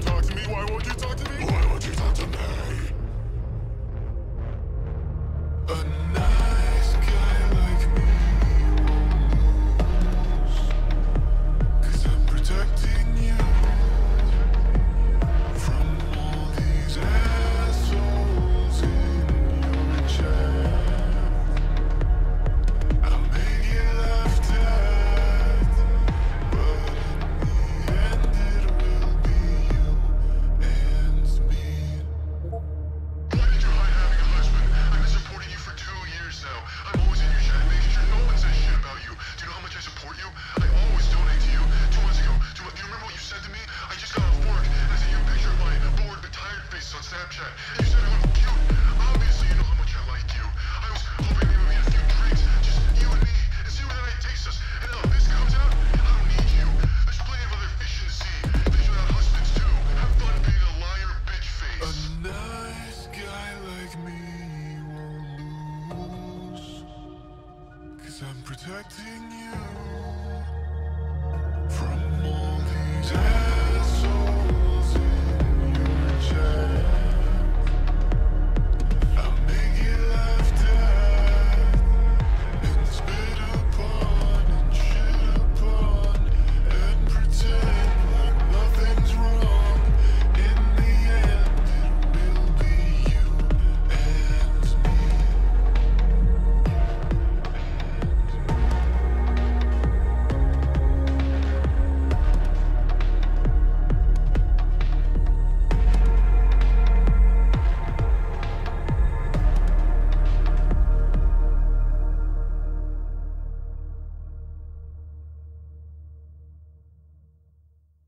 talk to me? Why won't you talk to me? Why won't you talk to me?